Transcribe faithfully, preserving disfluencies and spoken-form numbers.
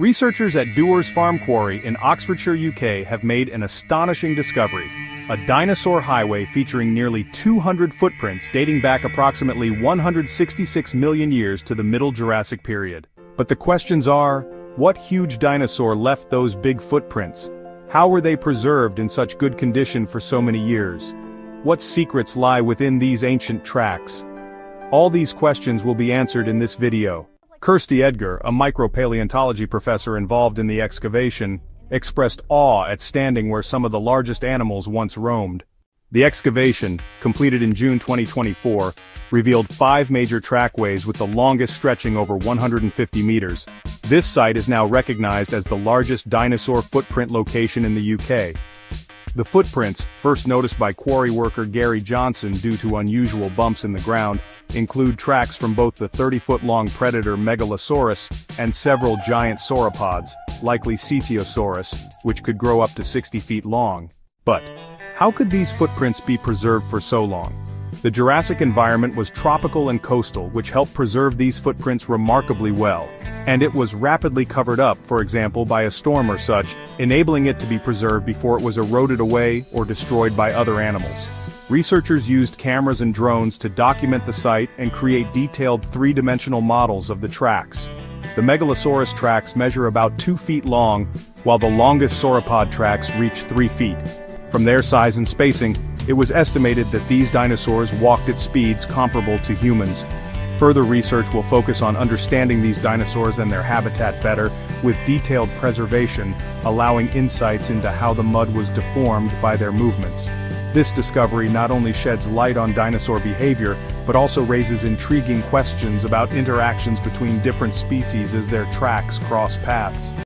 Researchers at Dewar's Farm Quarry in Oxfordshire, U K have made an astonishing discovery. A dinosaur highway featuring nearly two hundred footprints dating back approximately one hundred sixty-six million years to the Middle Jurassic Period. But the questions are, what huge dinosaur left those big footprints? How were they preserved in such good condition for so many years? What secrets lie within these ancient tracks? All these questions will be answered in this video. Kirsty Edgar, a micropaleontology professor involved in the excavation, expressed awe at standing where some of the largest animals once roamed. The excavation, completed in June twenty twenty-four, revealed five major trackways with the longest stretching over one hundred fifty meters. This site is now recognized as the largest dinosaur footprint location in the U K. The footprints, first noticed by quarry worker Gary Johnson due to unusual bumps in the ground, include tracks from both the thirty-foot-long predator Megalosaurus and several giant sauropods, likely Cetiosaurus, which could grow up to sixty feet long. But how could these footprints be preserved for so long? The Jurassic environment was tropical and coastal, which helped preserve these footprints remarkably well, and it was rapidly covered up, for example by a storm or such, enabling it to be preserved before it was eroded away or destroyed by other animals. Researchers used cameras and drones to document the site and create detailed three-dimensional models of the tracks. The Megalosaurus tracks measure about two feet long, while the longest sauropod tracks reach three feet. From their size and spacing, it was estimated that these dinosaurs walked at speeds comparable to humans. Further research will focus on understanding these dinosaurs and their habitat better, with detailed preservation, allowing insights into how the mud was deformed by their movements. This discovery not only sheds light on dinosaur behavior, but also raises intriguing questions about interactions between different species as their tracks cross paths.